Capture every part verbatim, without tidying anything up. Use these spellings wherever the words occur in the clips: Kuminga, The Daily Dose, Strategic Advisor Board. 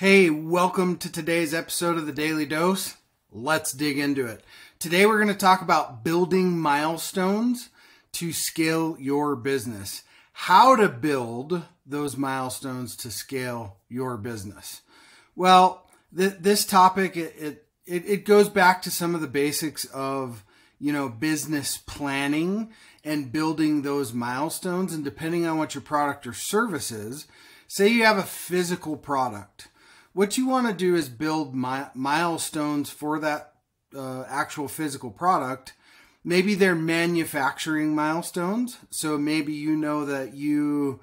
Hey, welcome to today's episode of The Daily Dose. Let's dig into it. Today we're going to talk about building milestones to scale your business. How to build those milestones to scale your business. Well, th- this topic, it, it, it goes back to some of the basics of, you know, business planning and building those milestones. And depending on what your product or service is, say you have a physical product. What you want to do is build mi- milestones for that uh, actual physical product. Maybe they're manufacturing milestones. So maybe you know that you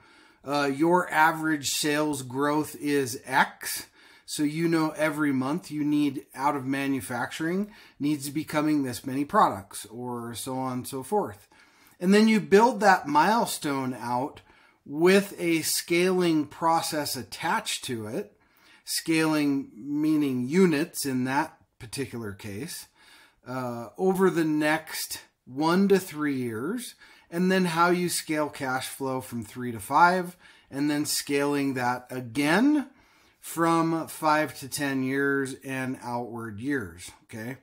uh, your average sales growth is X. So you know every month you need out of manufacturing needs to be coming this many products, or so on and so forth. And then you build that milestone out with a scaling process attached to it. Scaling meaning units in that particular case, uh, over the next one to three years, and then how you scale cash flow from three to five, and then scaling that again from five to ten years and outward years, okay?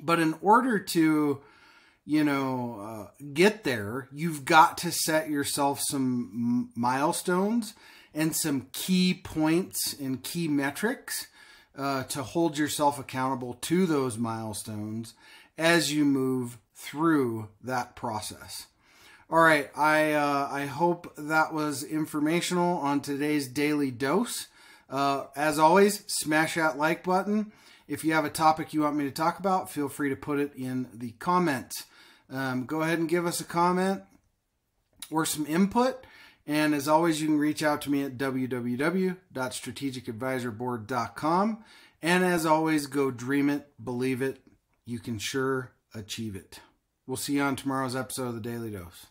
But in order to, you know, uh, get there, you've got to set yourself some milestones and some key points and key metrics uh, to hold yourself accountable to those milestones as you move through that process. All right, I, uh, I hope that was informational on today's Daily Dose. Uh, as always, smash that like button. If you have a topic you want me to talk about, feel free to put it in the comments. Um, go ahead and give us a comment or some input. And as always, you can reach out to me at w w w dot strategic advisor board dot com. And as always, go dream it, believe it. You can sure achieve it. We'll see you on tomorrow's episode of The Daily Dose.